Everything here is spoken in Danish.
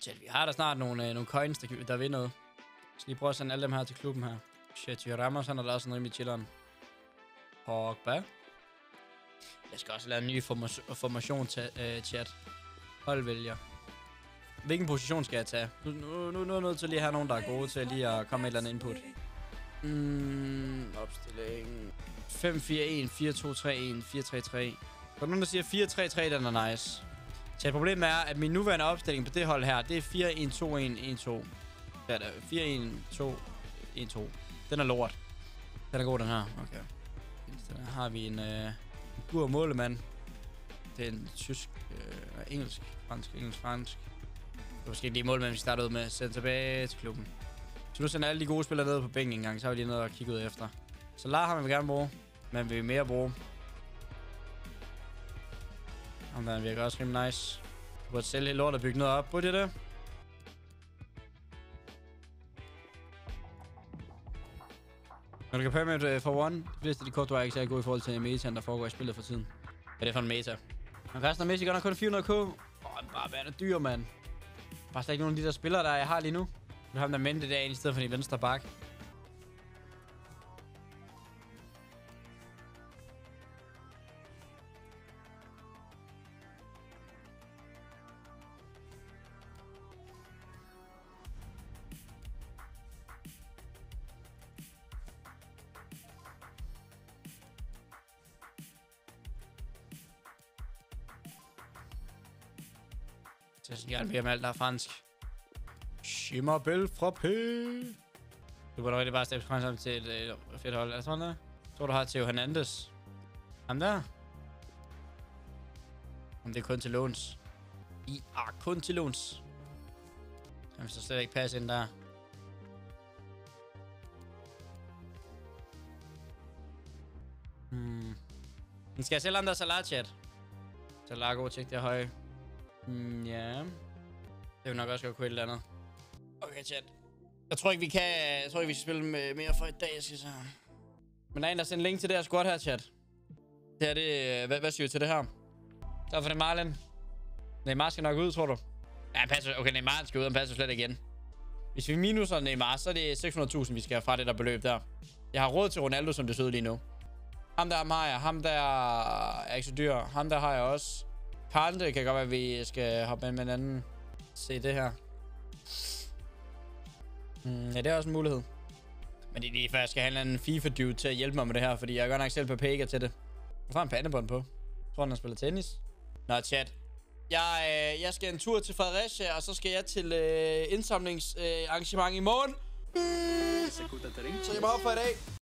chat, vi har da snart nogle coins, der vil noget. Så lige prøv at sende alle dem her til klubben her. Shit, jeg rammer sådan, og der er sådan rimelig chilleren. Pogba. Jeg skal også lave en ny formation til chat. Holdvælger. Hvilken position skal jeg tage? Nu er jeg nødt til lige at have nogen, der er gode til lige at komme med et eller andet input. Opstilling. 5-4-1, 4-2-3-1, 4-3-3. Når nogen, der siger 4-3-3, den er nice. Så problemet er, at min nuværende opstilling på det hold her, det er 4-1-2-1-1-2. Hvad er det? 4-1-2-1-2. Den er lort. Den er god, den her. Okay. Så har vi en bur målemand. Det er en tysk, engelsk, fransk, engelsk, fransk. Det er måske lige målmanden, vi starter ud med. Send tilbage til klubben. Så nu sender alle de gode spillere ned på bænken engang, så har vi lige noget at kigge ud efter. Så Lar har vi gerne bruge, men vi vil mere bruge. Jamen, den virker også rimelig nice. Du burde sælge helt lort og bygge noget op. Burde jeg det? Når du kan permanent for one, de fleste af de kort, du er ikke særlig gode i forhold til metaen, der foregår i spillet for tiden. Hvad er det for en meta? Man kan også når Messi godt nok kun 400k. Åh, bare hvad er det dyr, mand. Bare slet ikke nogen af de der spillere, der jeg har lige nu. Nu har man da mændt det derinde i stedet for din venstre bak. Så jeg synes gerne mere med alt, der er fransk. Chimabel fra P. Du burde rigtig bare steppe frem sammen til et fedt hold. Er det sådan der? Jeg tror, du har Theo Hernandez. Ham der? Om det er kun til låns. I er kun til låns. Han vil så slet ikke passe ind der. Men skal jeg sælge ham der Salah-chat? Salah er god til det høje. Ja. Det vil nok også godt kunne et eller andet. Okay, chat. Jeg tror ikke, vi kan... Jeg tror ikke, vi skal spille med mere for i dag, jeg skal så... Men der er en, der sender link til det her squat her, chat. Det her, det... Hvad siger du til det her? Så for det Marlen. Neymar skal nok ud, tror du? Ja, han passer... Okay, Neymar skal ud, han passer slet igen. Hvis vi minuser Neymar, så er det 600.000, vi skal have fra det der beløb der. Jeg har råd til Ronaldo, som det ser ud lige nu. Ham der har jeg. Ham der er ikke så dyr. Ham der har jeg også. Kante kan godt være, at vi skal hoppe ind med en anden. Se det her. Ja, det er også en mulighed. Men det er lige før, jeg skal have en anden FIFA-dude til at hjælpe mig med det her, fordi jeg er godt nok selv på pega til det. Hvorfor har han pandebånd på? Jeg tror, han spiller tennis. Nå, chat. Jeg skal en tur til Fredericia, og så skal jeg til indsamlingsarrangement i morgen. Så jeg er meget for i dag.